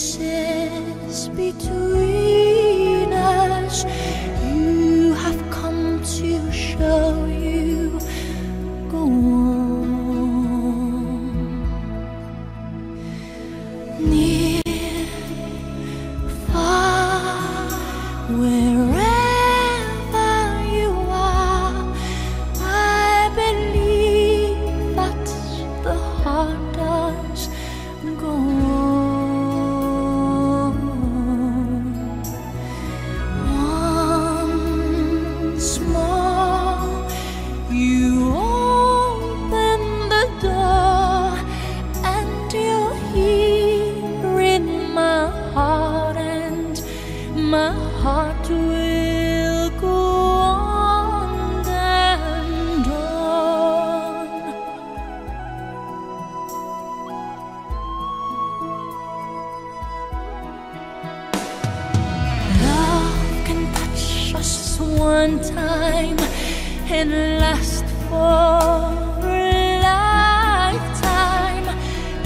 Spaces between us, you have come to show you go on. Near, far, wherever you are, I believe that the heart does go on. My heart will go on and on. Love can touch us one time and last for a lifetime,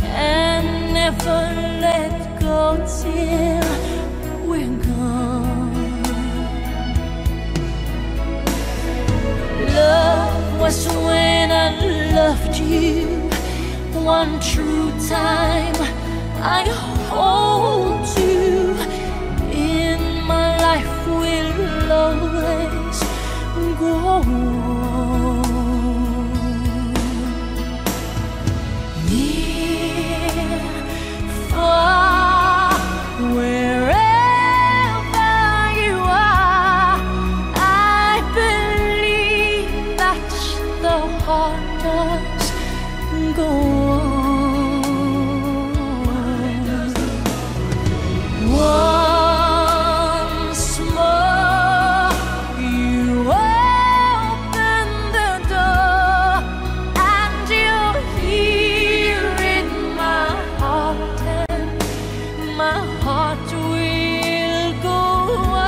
and never let go till we're gone. Love was when I loved you, one true time I hold you. In my life will always go on. Near, far, where heart does go on. Once more, you open the door, and you're here in my heart, and my heart will go on.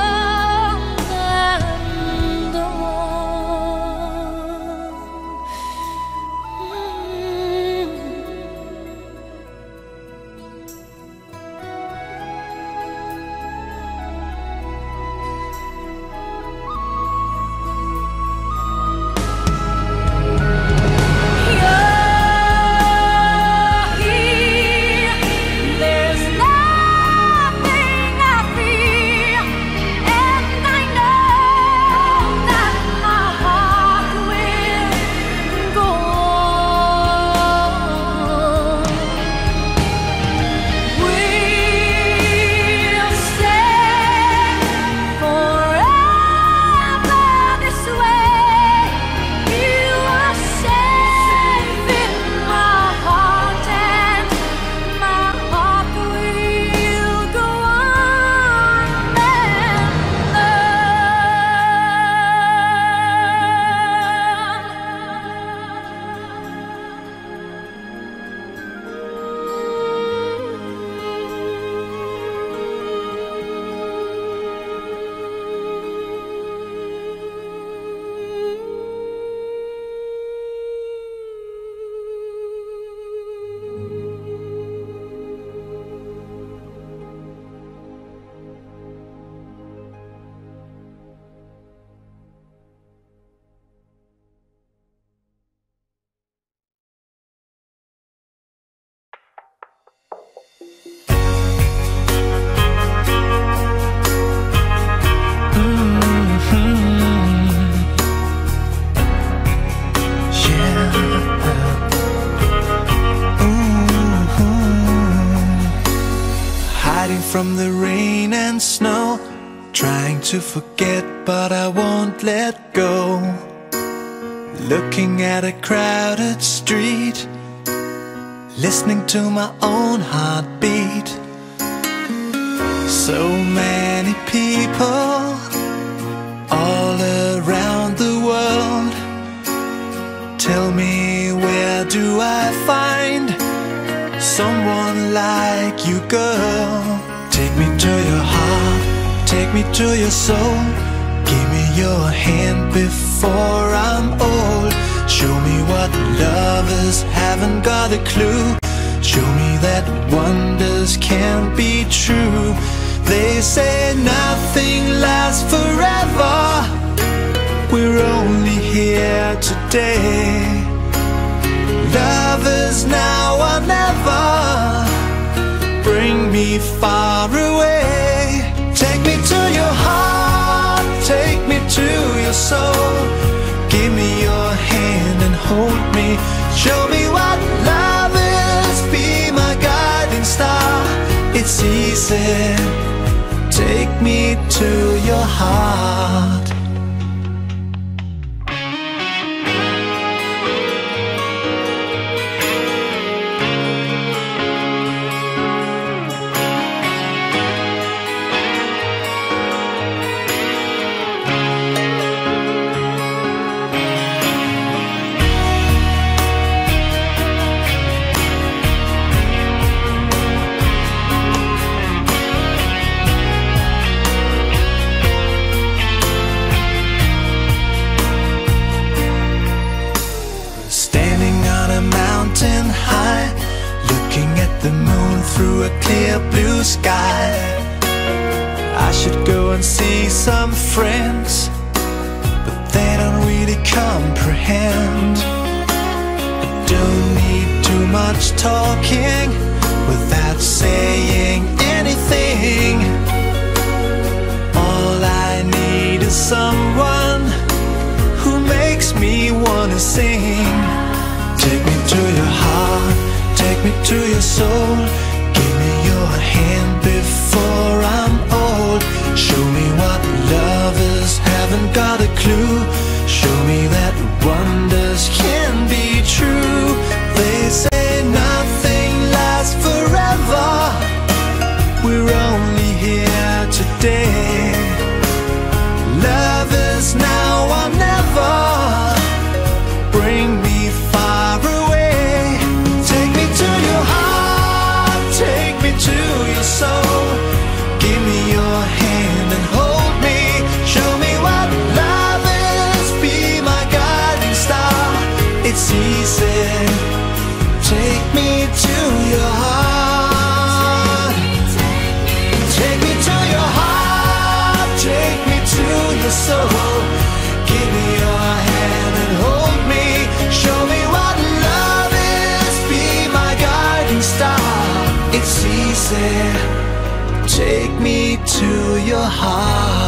From the rain and snow, trying to forget, but I won't let go. Looking at a crowded street, listening to my own heartbeat. So many people all around the world. Tell me, where do I find someone like you, girl? Take me to your heart, take me to your soul. Give me your hand before I'm old. Show me what lovers haven't got a clue. Show me that wonders can't be true. They say nothing lasts forever. We're only here today. Love is now or never. Bring me far away. Take me to your heart, take me to your soul. Give me your hand and hold me. Show me what love is, be my guiding star. It's easy, take me to your heart. High, looking at the moon through a clear blue sky. I should go and see some friends, but they don't really comprehend. I don't need too much talking without saying anything. All I need is someone who makes me wanna sing. Take me to your heart, take me to your soul. Give me your hand before I'm old. Show me what lovers haven't got a clue. Show me that wonders can be true. They say nothing lasts forever. We're only here today. Love is now or never. Bring me far away. Take me to your heart, take me to your soul. Give me your hand and hold me. Show me what love is, be my guiding star. It's easy, take me to your heart. Take me to your heart, take me to your soul. Give me your hand and hold me. Show me what love is, be my guiding star. It's easy, take me to your heart.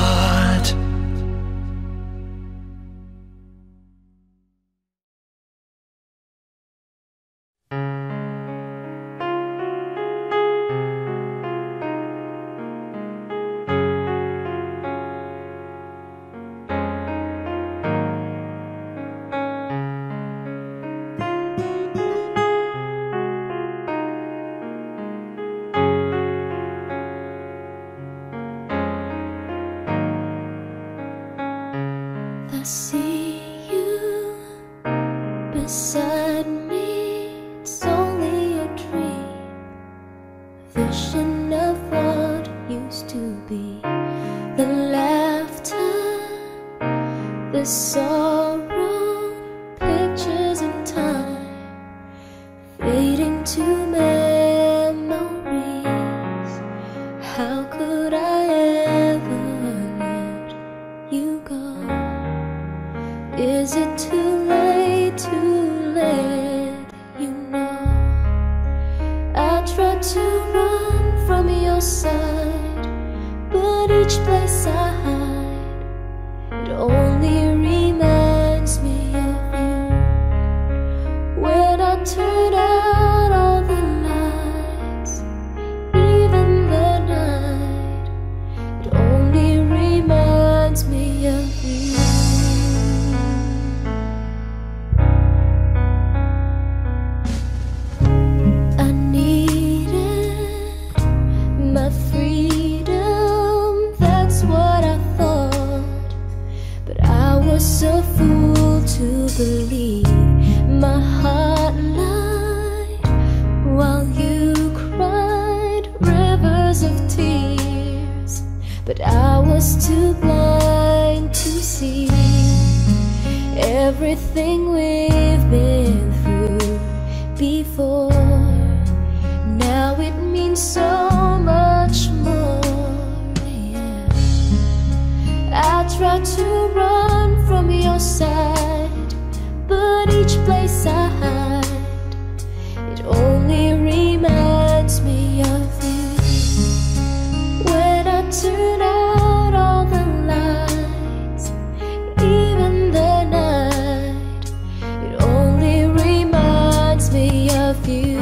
Everything we've been through before. so much more, yeah. I try to run from your side, but each place I hide, it only reminds me of you. When I turn out all the lights, even the night, it only reminds me of you.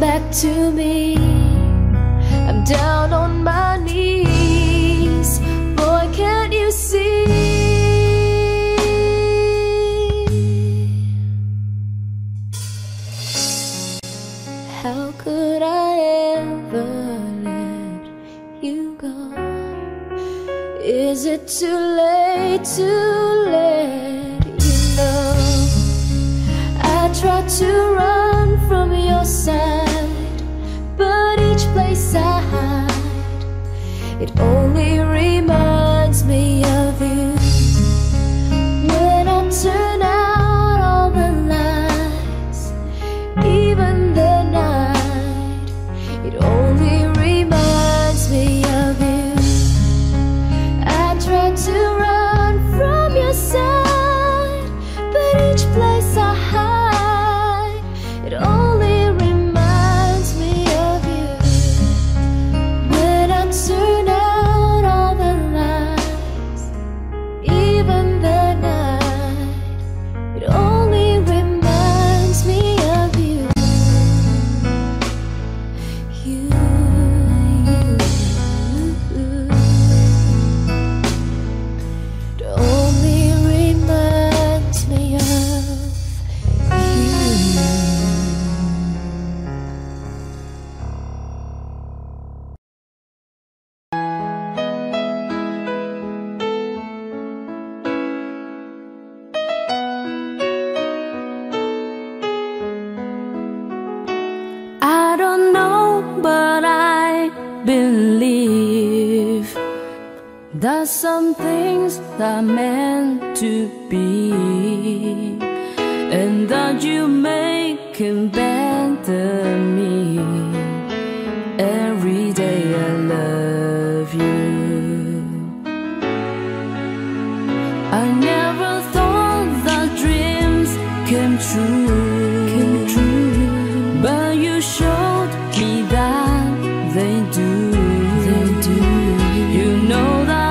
Back to me, I'm down on my knees. Boy, can't you see? How could I ever let you go? Is it too late to let you know? I tried to run from your side, but each place I hide, it only reminds me of you. When I turn out all the lights, even the night, it only reminds me of you. I try to run from your side, but each place I hide, it only some things that are meant to be, and that you make him better me. Every day I love you. I never thought that dreams came true, but you showed me that they do. You know that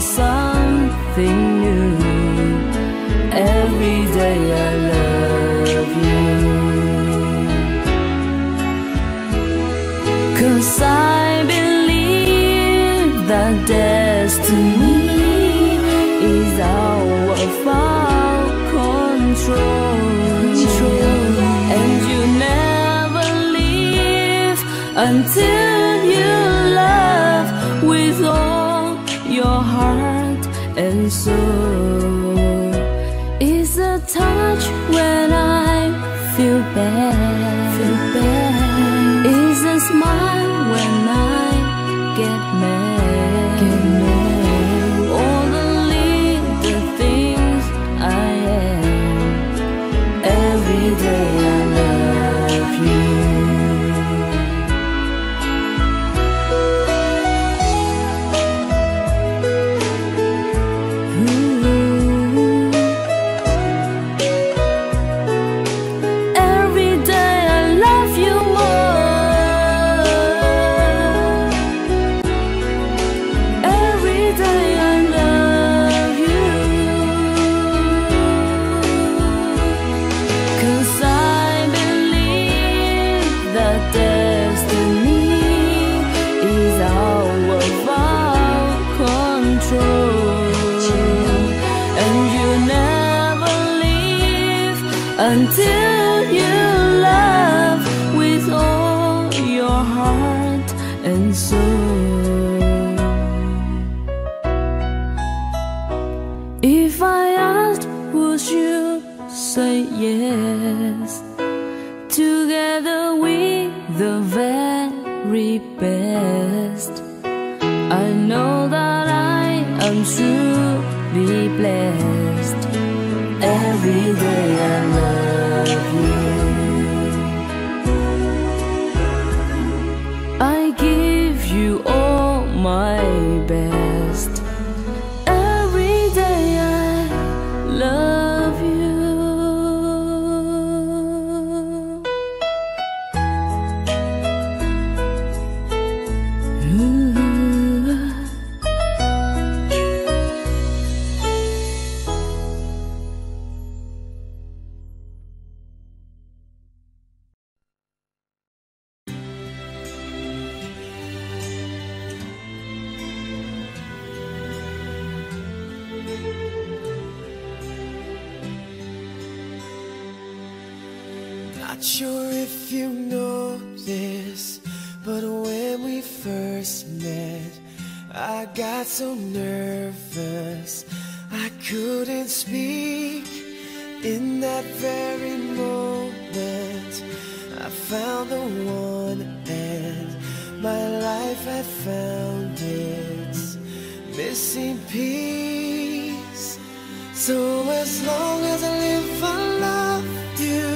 something new every day. I love you, 'cause I believe that destiny is out of our control, and you never leave until you love with all your heart and soul. It's a touch when I feel bad, it's a smile when I get mad, all the little things I am. Every day I love you. Until you love with all your heart and soul. If I asked, would you say yes? Together with the very best. want to be blessed. Every day I love you. I give you all my best. Every day I love you. Not sure if you know this, but when we first met, I got so nervous I couldn't speak. In that very moment, I found the one, and my life had found its missing piece. So as long as I live, I love you.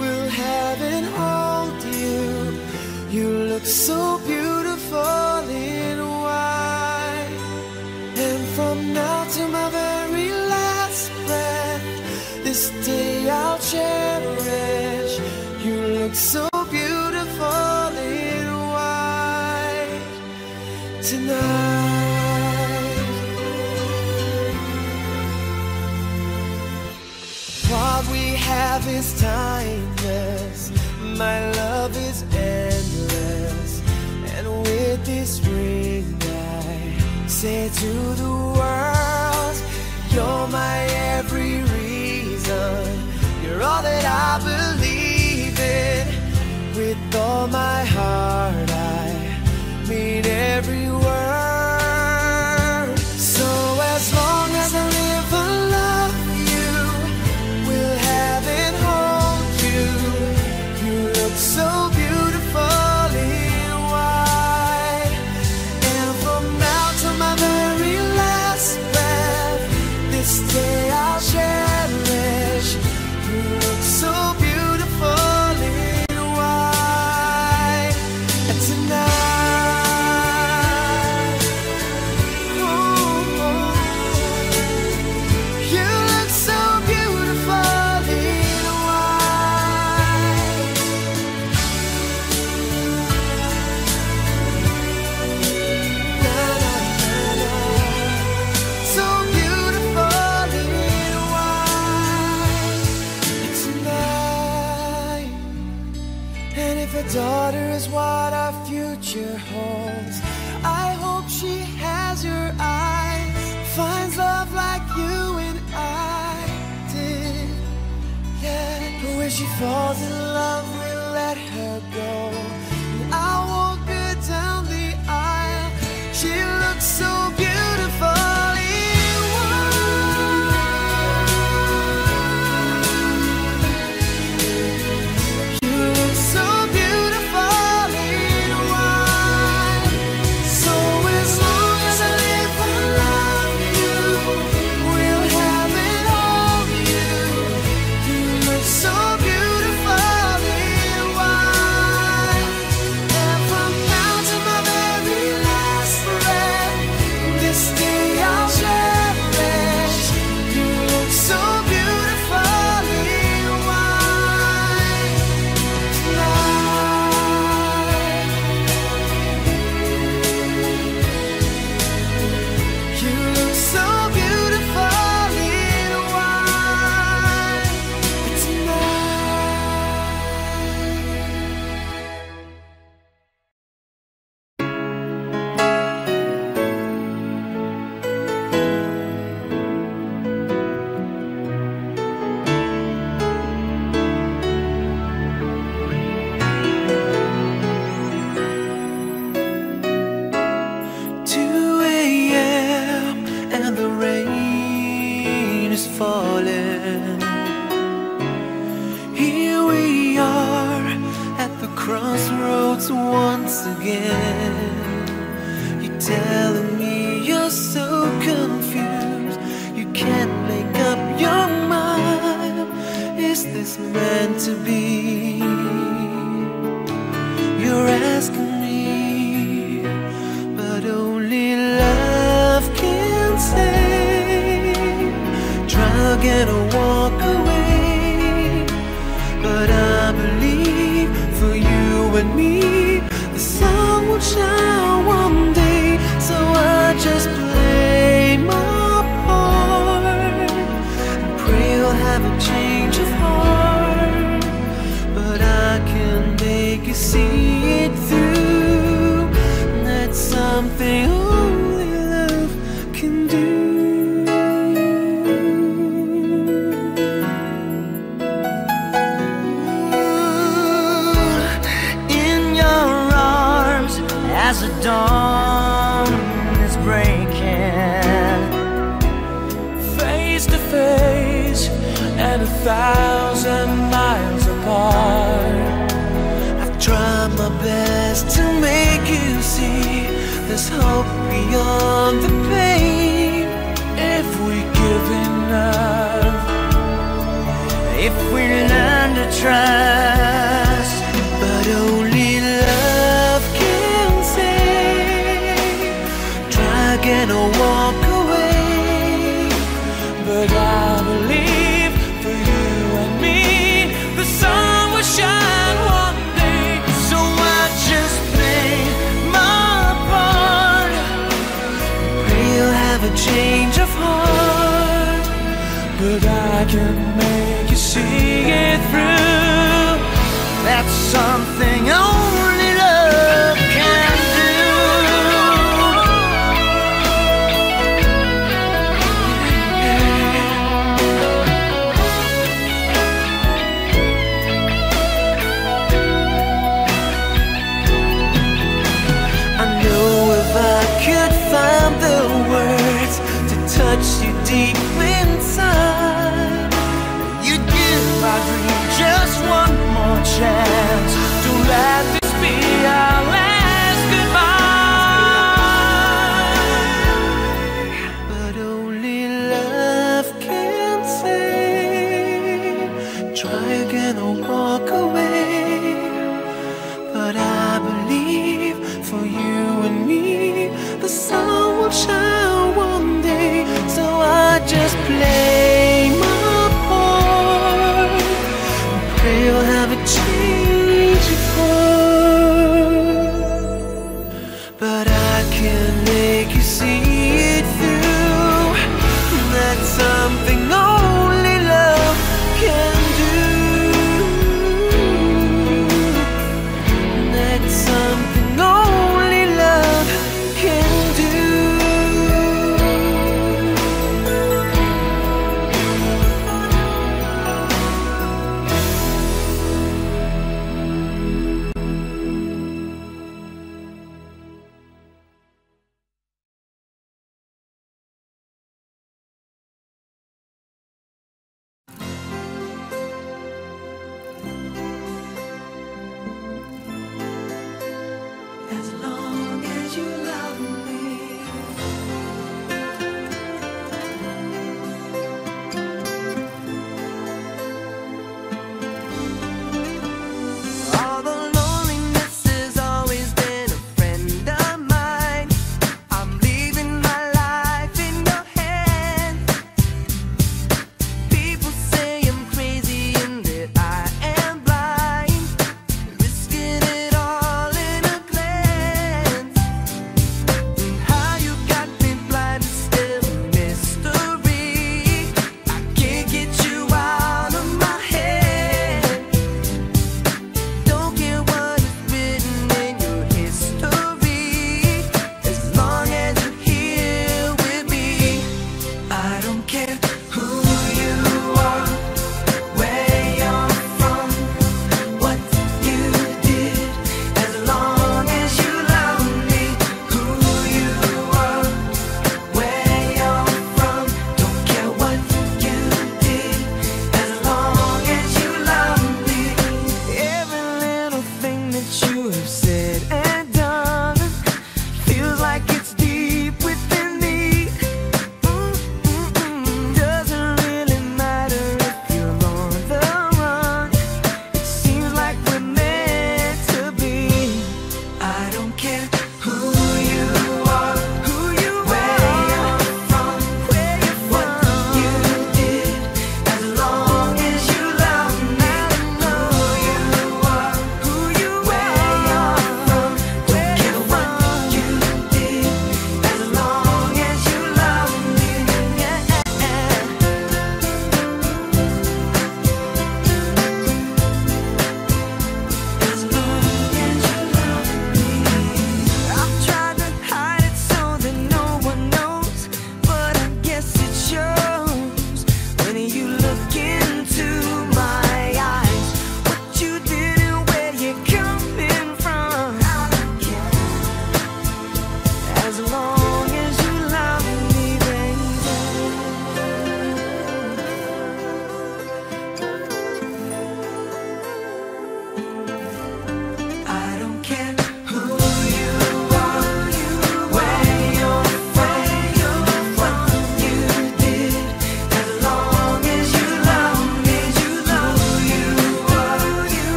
We'll have and hold you. You look so beautiful in white. And from now to my very last breath, this day I'll cherish. You look so beautiful in white tonight. What we have is time. My love is endless, and with this ring I say to the world, you're my every reason, you're all that I believe in. With all my heart I mean every word. So as long as I live I love you. We'll have it all. So beautiful in white. And from now to my very last breath, this day I'll cherish. You look so beautiful in white. And tonight, oh, you look so beautiful. Daughter is what our future holds. I hope she has your eyes, finds love like you and I did. Yeah, but when she falls in love, we'll let her go. And I won't go down the aisle. She looks so beautiful. Crossroads once again. You're telling me you're so confused. You can't make up your mind. Is this meant to be? You're asking me, but only love can save. Try again or walk away, but I believe for you and me, the sun will shine one day. So I just play my part and pray you'll have a change of heart. But I can make you see it through, and that's something only love can do. As the dawn is breaking, face to face and 1,000 miles apart, I've tried my best to make you see there's hope beyond the pain. If we give enough, if we learn to trust, but only love can again or walk away, but I believe for you and me, the sun will shine one day. So I just play my part, pray you'll have a change of heart. But I can make you see it through, that's something only love can do. You deep inside, you'd give my dream just one more chance to let this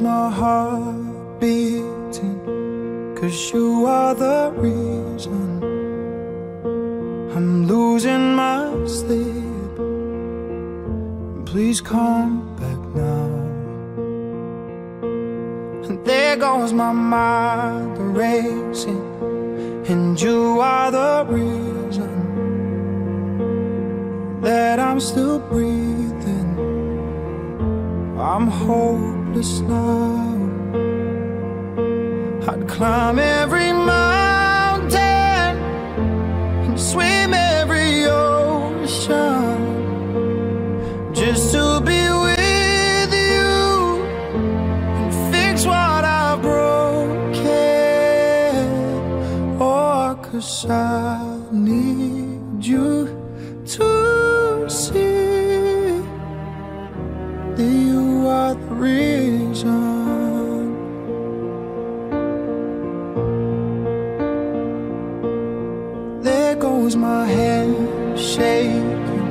knows my heart beating, 'cause you are the reason I'm losing my sleep. Please come back now. And there goes my mind racing, and you are the reason that I'm still breathing. I'm hopeless now. I'd climb every mountain and swim every ocean just to be with you and fix what I've broken. Oh, 'cause I need you to see that you are the reason. There goes my head shaking,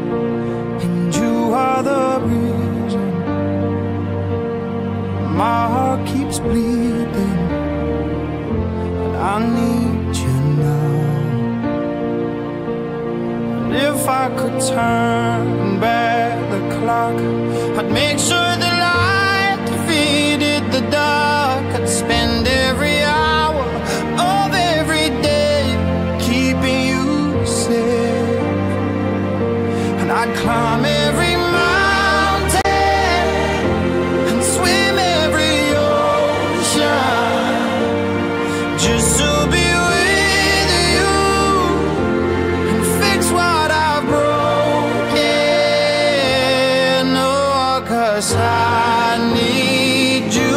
and you are the reason my heart keeps bleeding. And I need you now. And if I could turn back the clock, I'd make sure that the dark, I'd spend every hour of every day keeping you safe. And I'd climb every mountain and swim every ocean just to be with you and fix what I've broken. Oh, 'cause I need you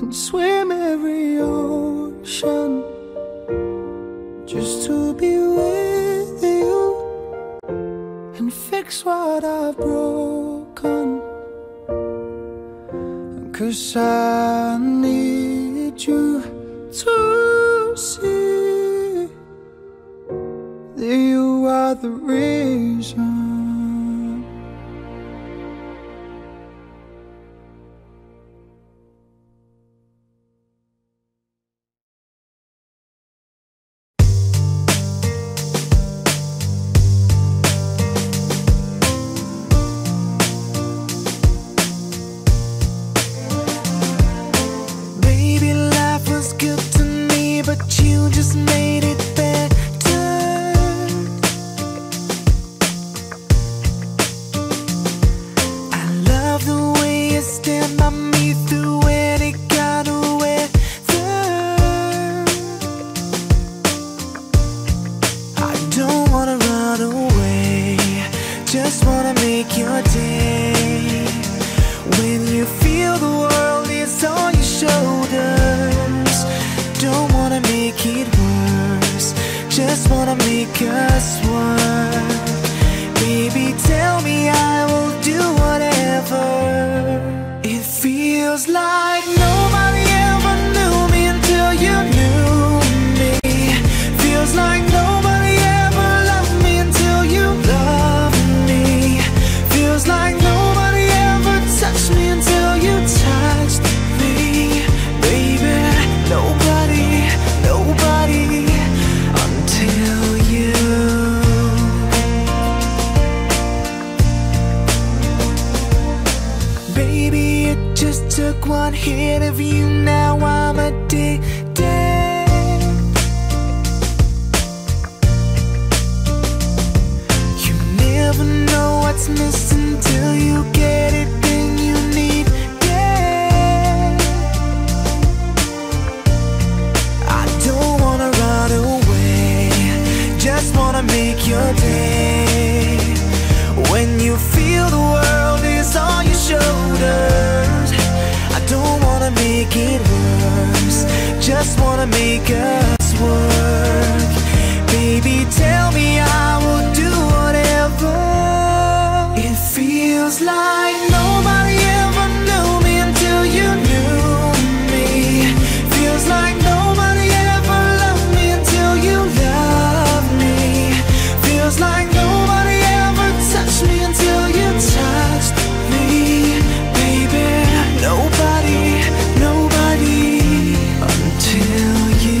and swim every ocean just to be with you and fix what I've broken. 'Cause I need you to see that you are the reason. Make your day when you feel the world is is on your shoulders. I don't wanna make it worse, just wanna make us work. Baby, tell me I will do whatever. It feels like nobody ever knew me until you knew me. Feels like nobody ever loved me until you loved me. Feels like nobody ever touched me until you touched me. Baby, nobody, nobody until you.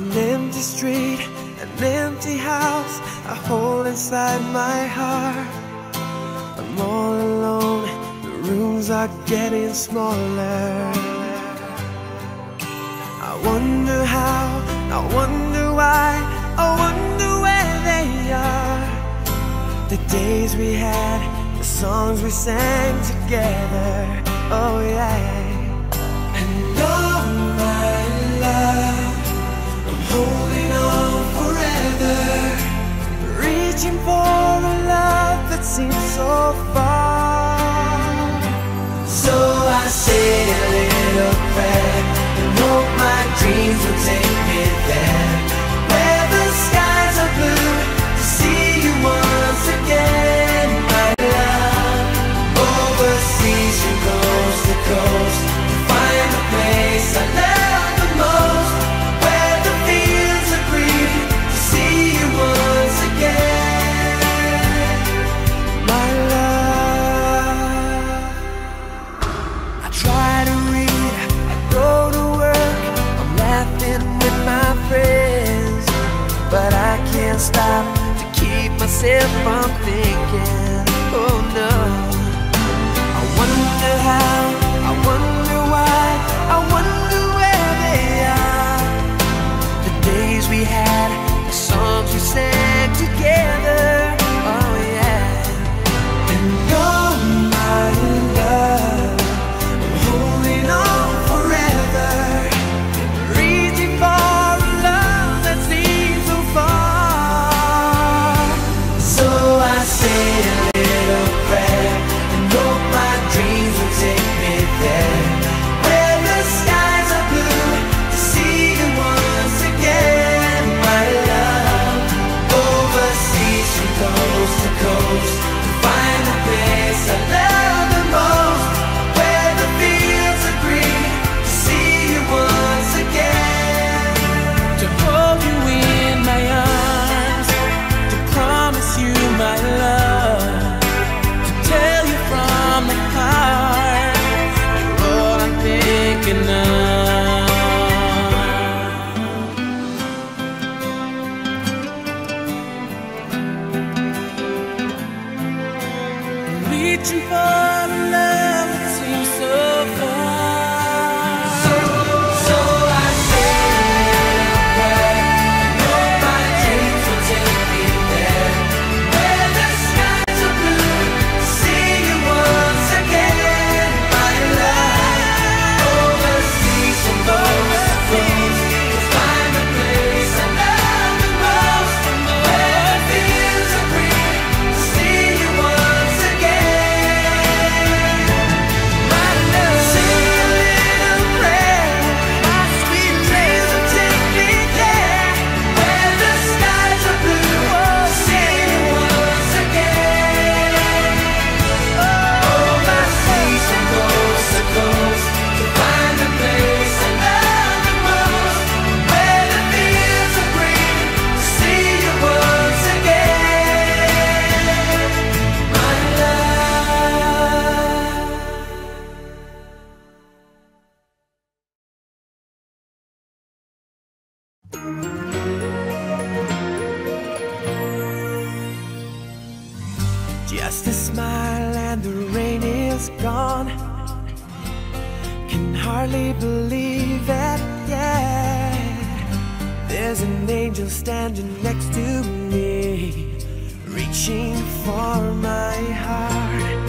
An empty street, an empty house, a hole inside my heart. I'm all alone, the rooms are getting smaller. I wonder how, I wonder why, I wonder where they are. The days we had, the songs we sang together, oh yeah. And all my love, holding on forever, reaching for a love that seems so far. So I say a little prayer and hope my dreams will take me there, where the skies are blue, to see you once again, my love. Overseas from coast to coast, to find a place I love the most, but I can't stop to keep myself from thinking, oh no. I wonder how, I wonder why, I wonder where they are. The days we had, the songs we sang together, oh yeah. And oh my love, I'm holding on forever, reaching for yeah. is gone. Can hardly believe it, yeah. There's an angel standing next to me, reaching for my heart.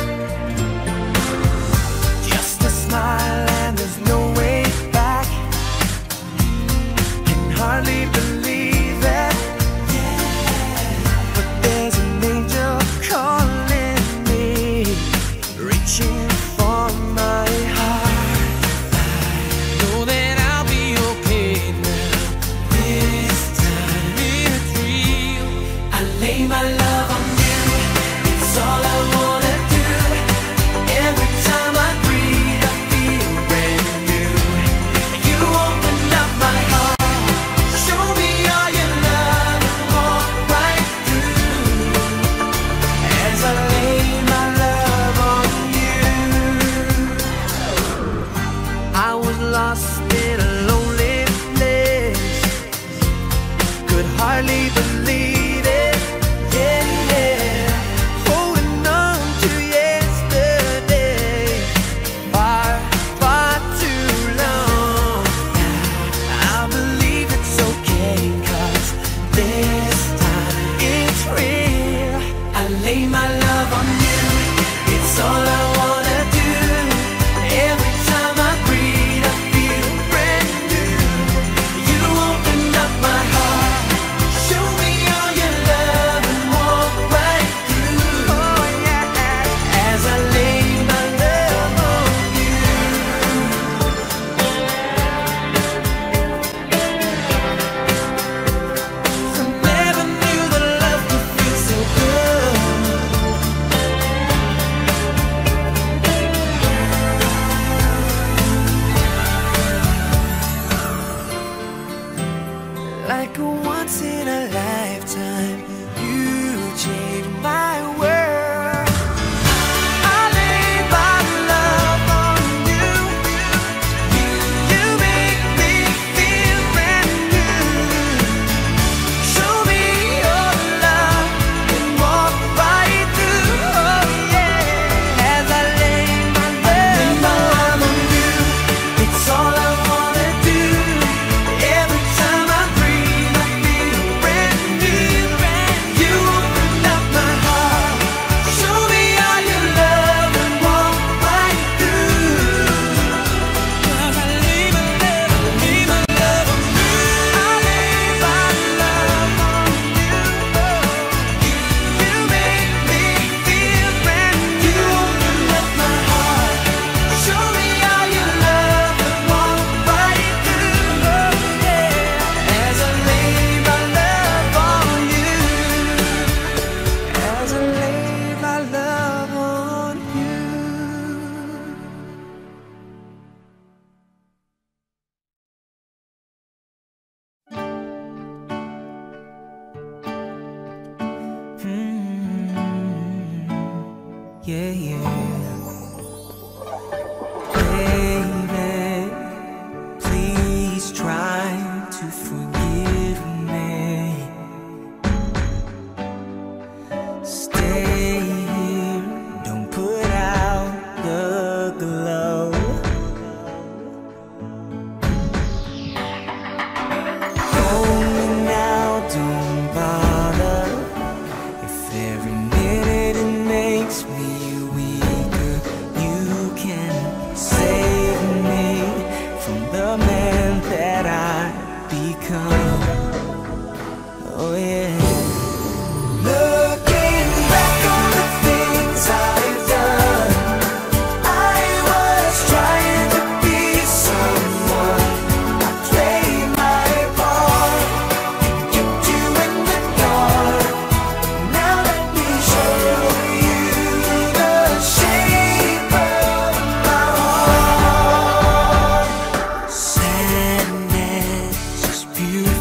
Just a smile and there's no way back. Can hardly believe it, yeah. But there's an angel calling me, reaching for my heart. I know that I'll be okay now. This time it's real. I lay my love on you. It's all I wanna do. Every time I breathe, I feel brand new. You open up my heart. Show me all your love and walk right through. As I lay my love on you. I was lost in a lonely place. Could hardly believe. You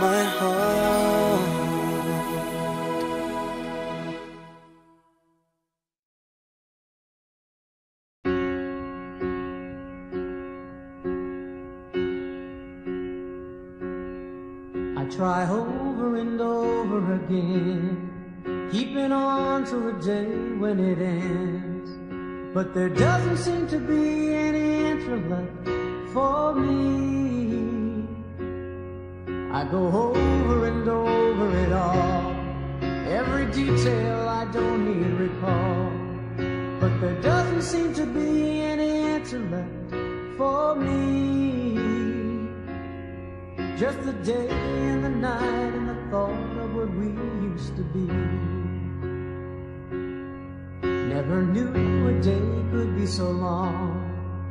my heart. I try over and over again, keeping on to a day when it ends, but there doesn't seem to be any answer left for me. I go over and over it all, every detail I don't need recall, but there doesn't seem to be any answer left for me. Just the day and the night and the thought of what we used to be. Never knew a day could be so long,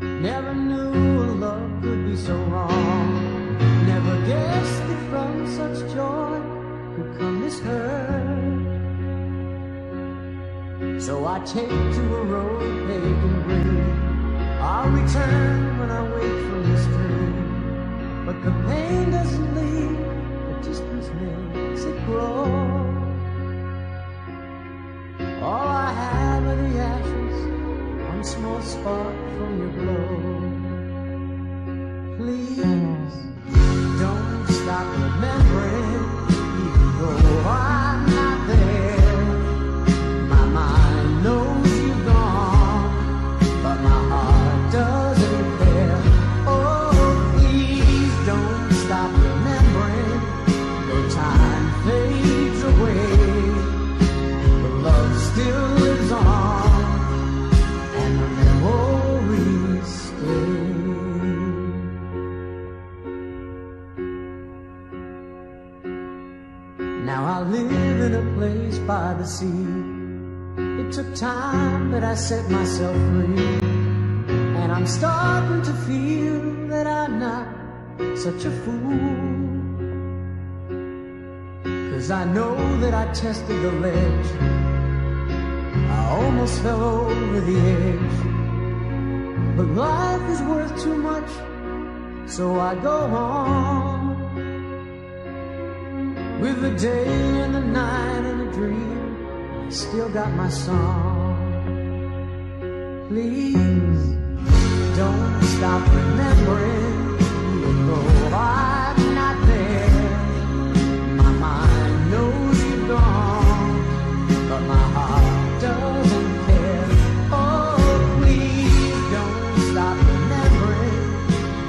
never knew a love could be so wrong. Never guessed that from such joy could come this hurt. So I take to a road paved in green. I'll return when I wake from this dream. But the pain doesn't leave, the distance makes it grow. All I have are the ashes, one small spark from your glow. Please don't stop remembering, even though I'm not there. My mind knows you've gone, but my heart doesn't care. Oh, please don't stop remembering, though time fades away, but love still lives on, and the memories stay. Now I live in a place by the sea. It took time, but I set myself free, and I'm starting to feel that I'm not such a fool. 'Cause I know that I tested the ledge, I almost fell over the edge, but life is worth too much, so I go on. With the day and the night and the dream, I still got my song. Please don't stop remembering, even though I'm not there. My mind knows you're gone, but my heart doesn't care. Oh, please don't stop remembering,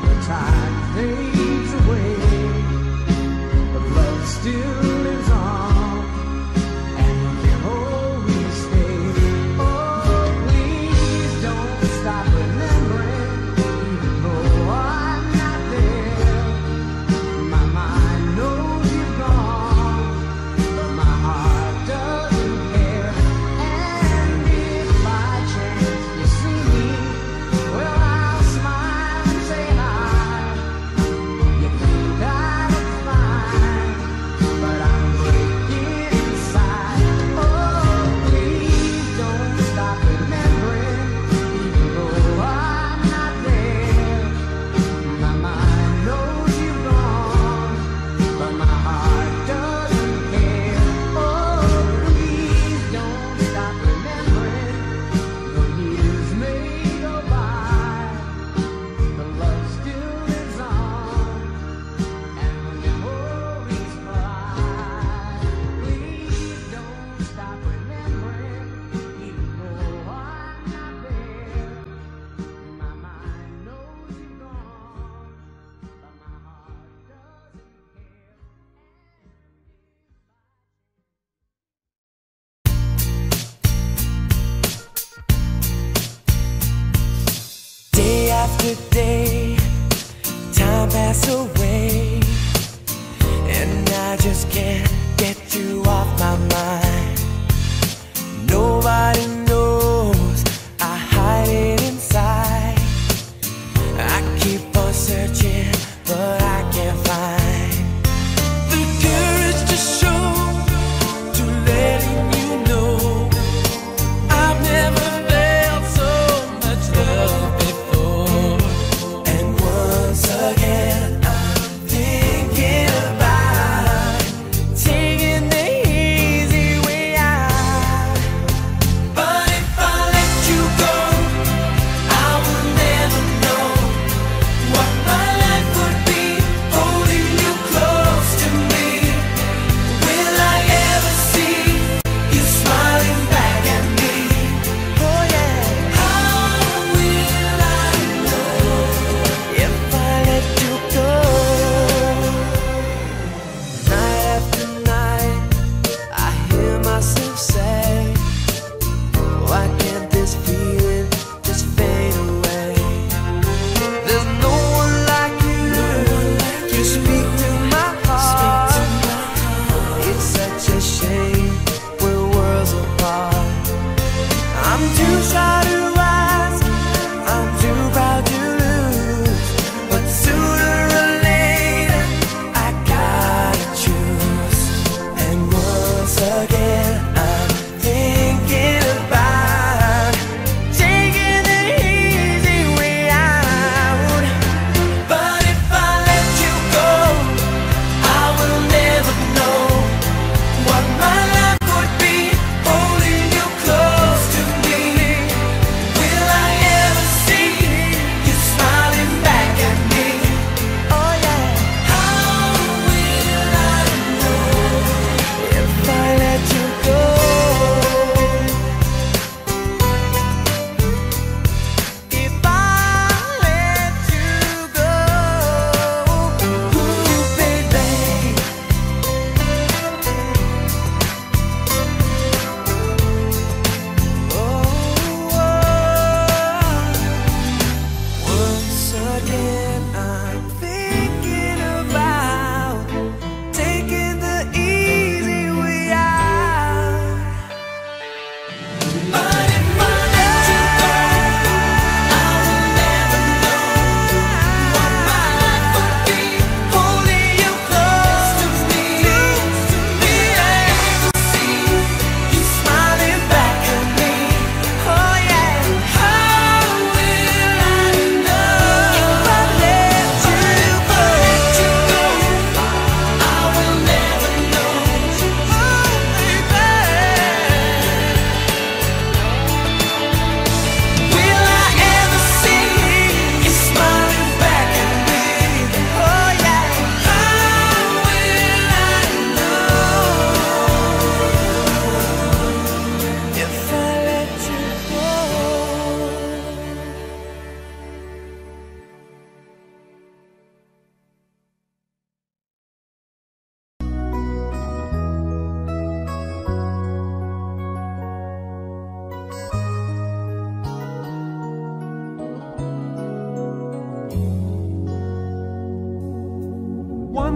the time fades away, still lives on, and the memories stay. Oh, please don't stop remembering, even though I'm not there. My mind knows you're gone, but my heart doesn't care. And if by chance you see me, well, I'll smile and say hi. You think I look fine, but I'm breaking inside. Oh, please don't stop remembering, even though I'm not there. My mind knows you've gone, but my heart doesn't care. Oh, please don't stop remembering, though years may go by, but love still lives on, and the memories fly. Please don't stop remembering, even though I'm not there. My mind knows you're gone, but my heart doesn't care. Day after day, time passed away, and I just can't get you off my mind. Nobody knows I hide it inside. I keep on searching, but I can't find the courage to show, to letting you know I've never felt so much love before. And once again I'm thinking about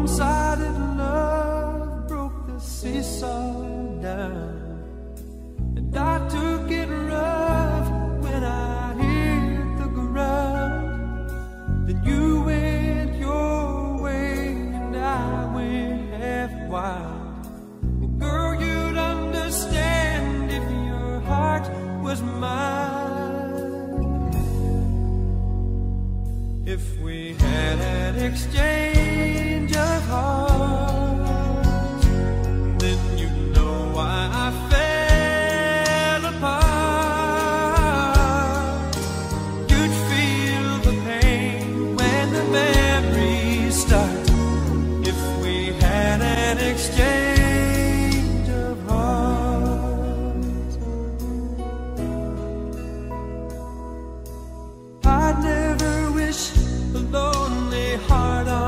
one-sided love broke the seesaw down, and I took it rough when I hit the ground. Then you went your way and I went half wild. And girl, you'd understand if your heart was mine. If we had an exchange of hearts, then you know why I fell apart. You'd feel the pain when the memories start. If we had an exchange of hearts, I'd never wish a lonely heart on.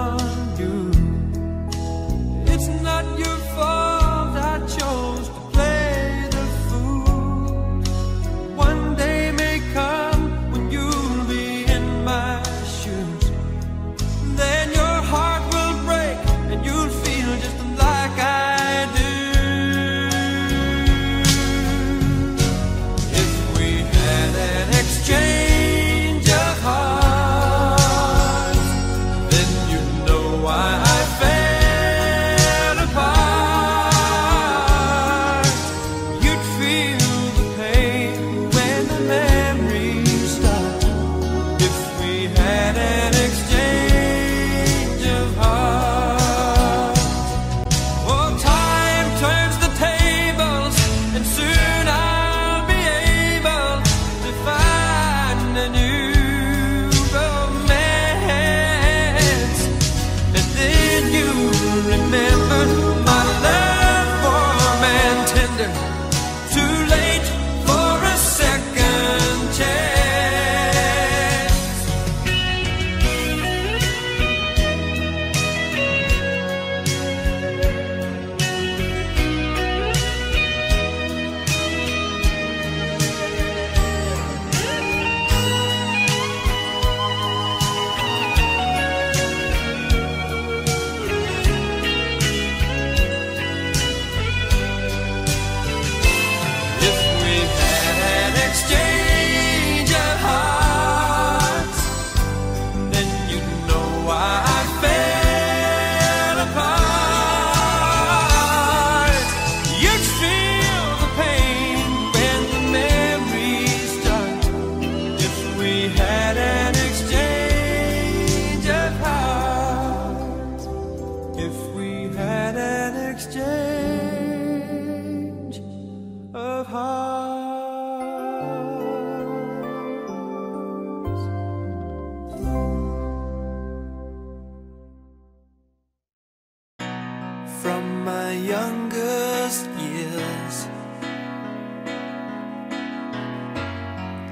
From my youngest years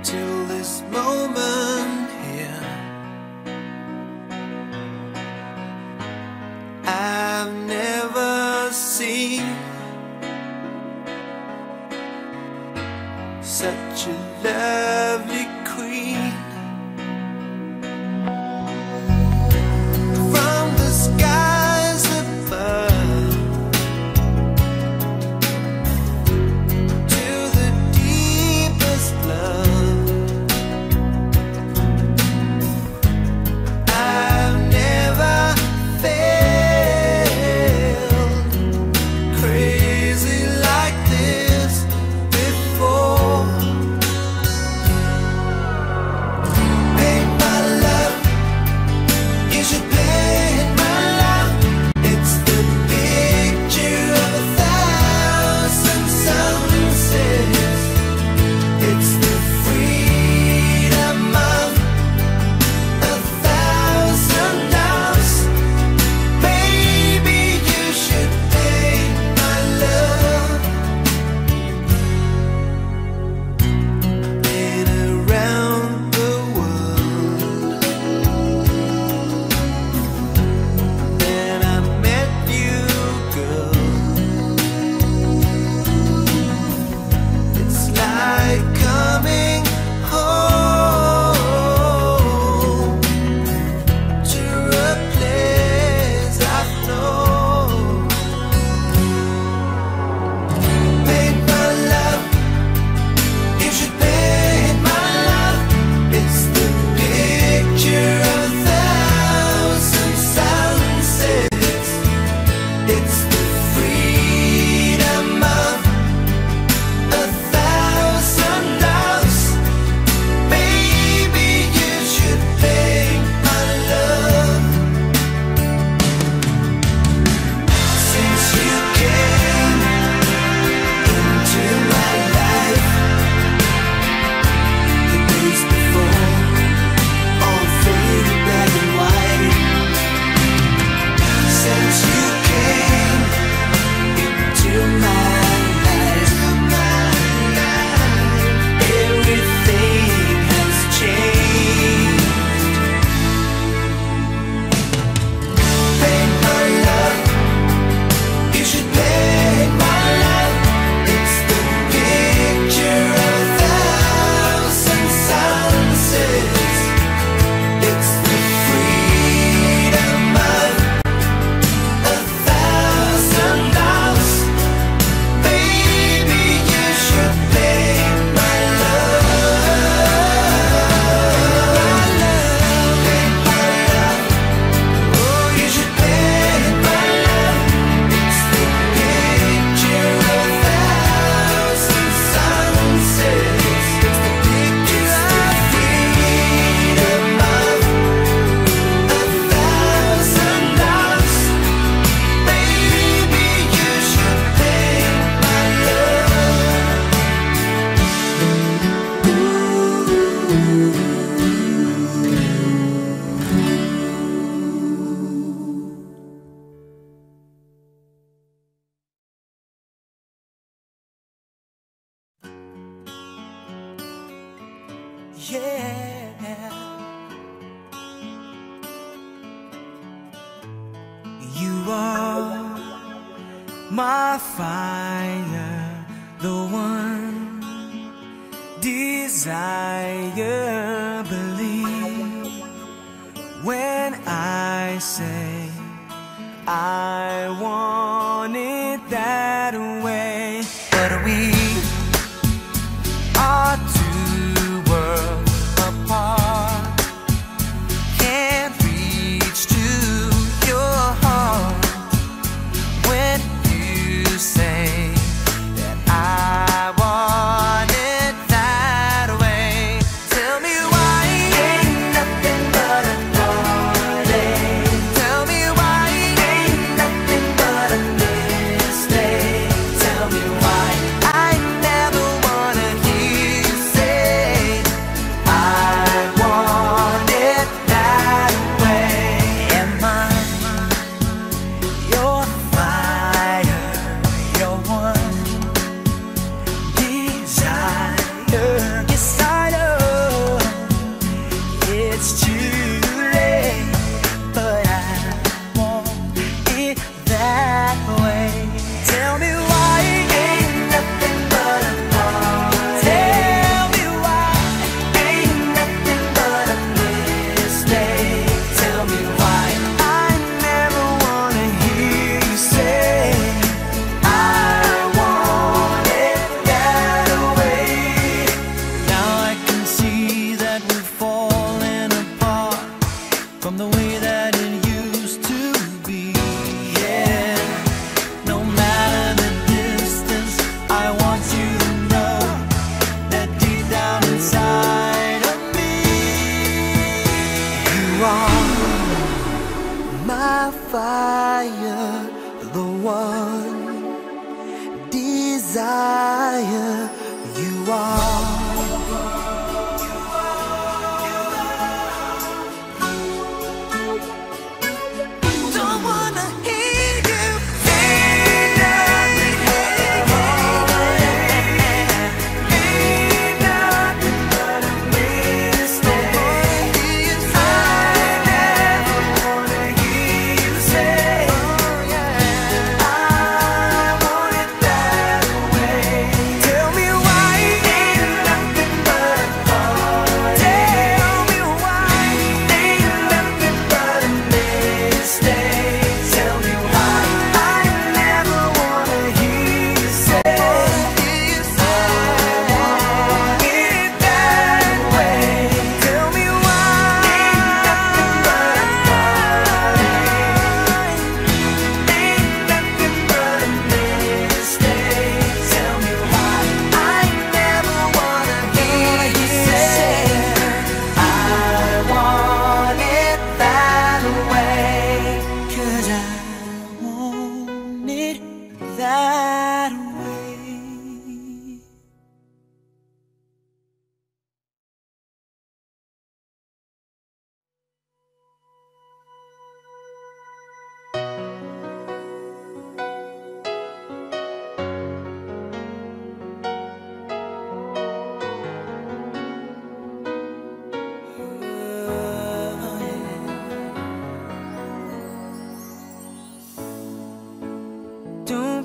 till this moment here, I've never seen such a lovely queen. From the sky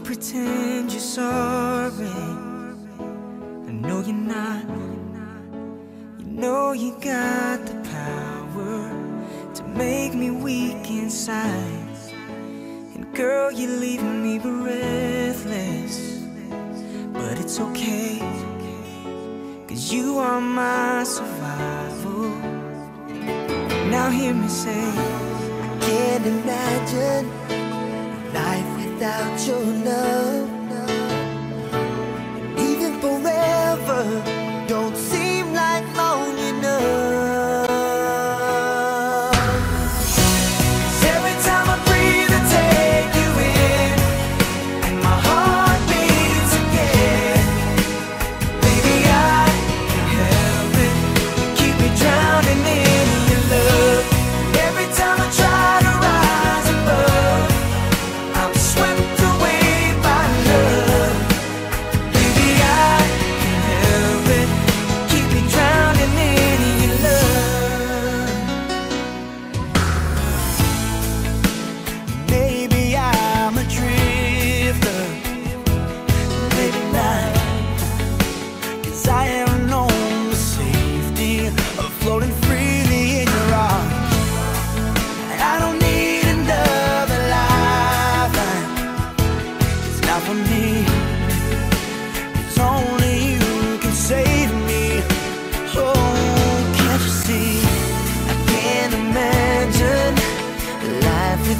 pretend you're sorry. I know you're not. You know you got the power to make me weak inside. And girl, you leave me breathless. But it's okay, 'cause you are my survival. Now hear me say, I can't imagine life without your love. And even forever don't seem like long enough.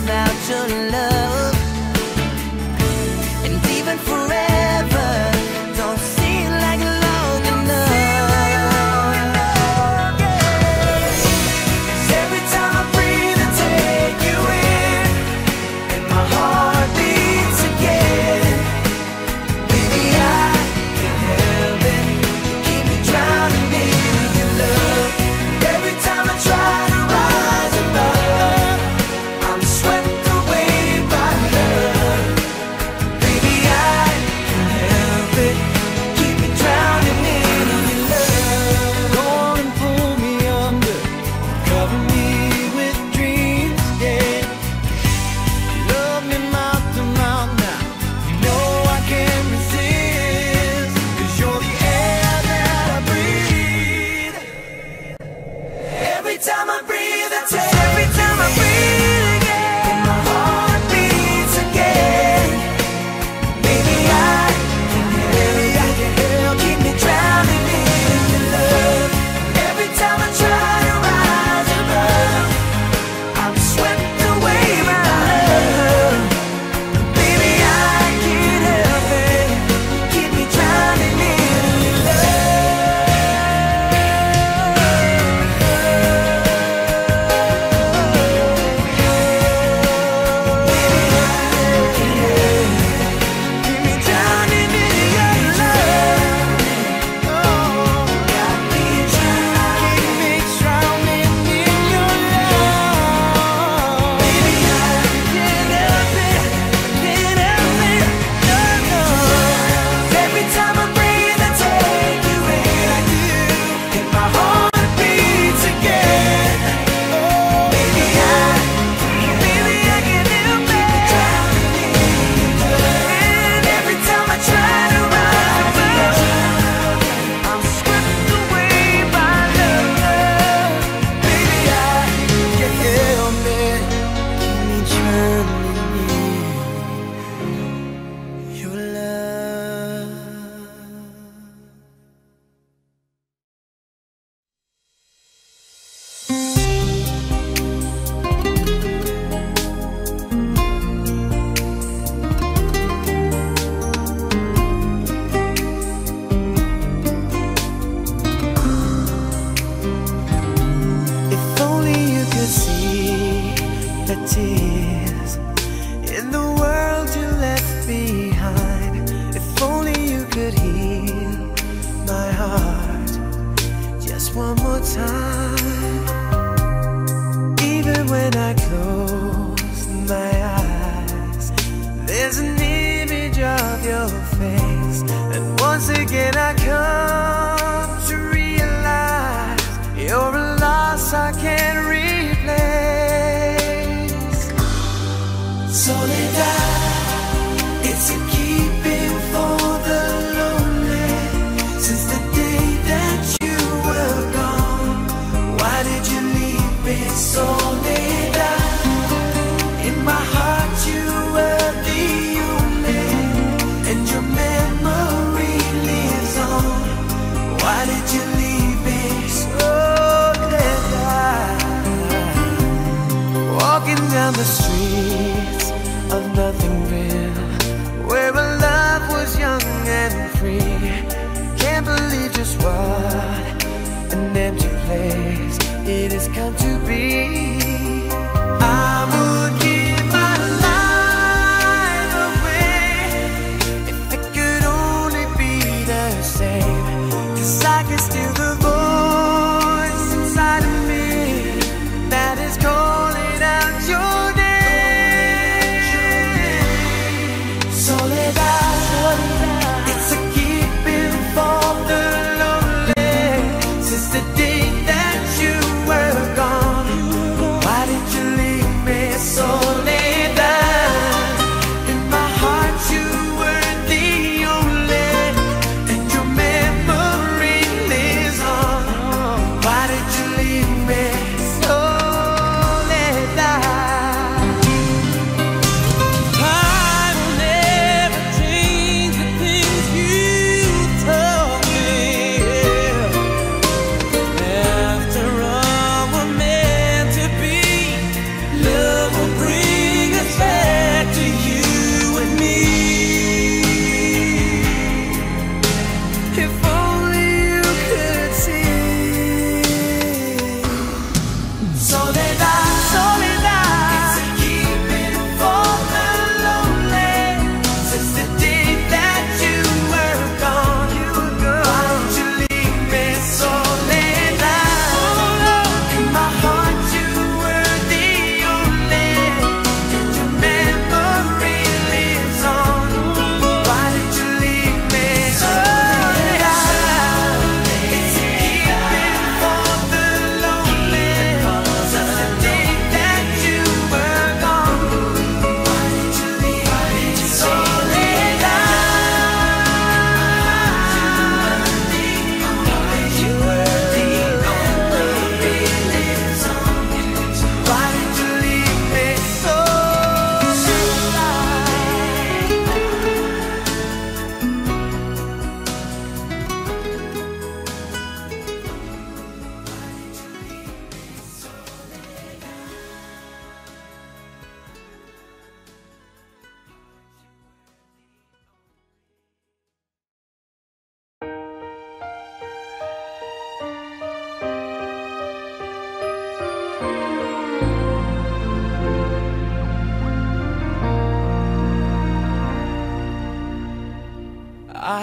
Without your love, and even forever don't seem like long enough. 'Cause every time I breathe, I take you in, and my heart beats again. Baby, I can't help it, keep me drowning in your love. Every time I try to rise above, it's a it's come to be. I would give my life away if it could only be the same, 'cause I can steal the voice.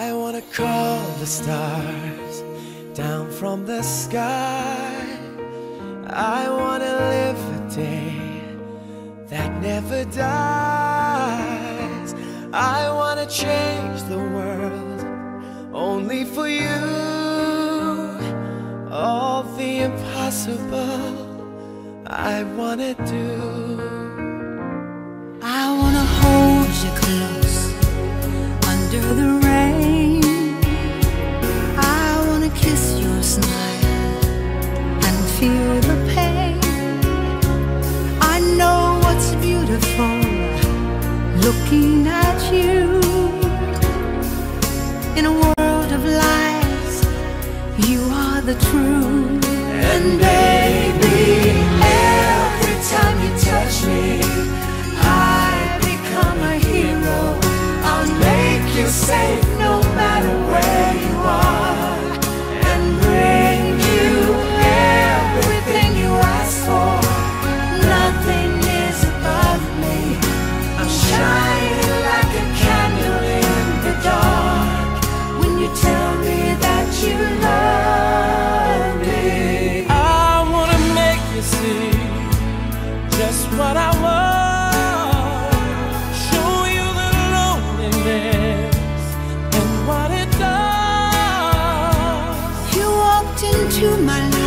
I wanna call the stars down from the sky. I wanna live a day that never dies. I wanna change the world only for you. All the impossible I wanna do. I wanna hold you close under the rain. I wanna kiss your smile and feel the pain. I know what's beautiful looking at you. In a world of lies, you are the truth. And baby, every time you touch me, I become a hero. I'll make you safe no matter where you are, and bring you everything you ask for. Nothing is above me. I'm shining like a candle in the dark when you tell me that you love me. I wanna make you see just what I want. To my life.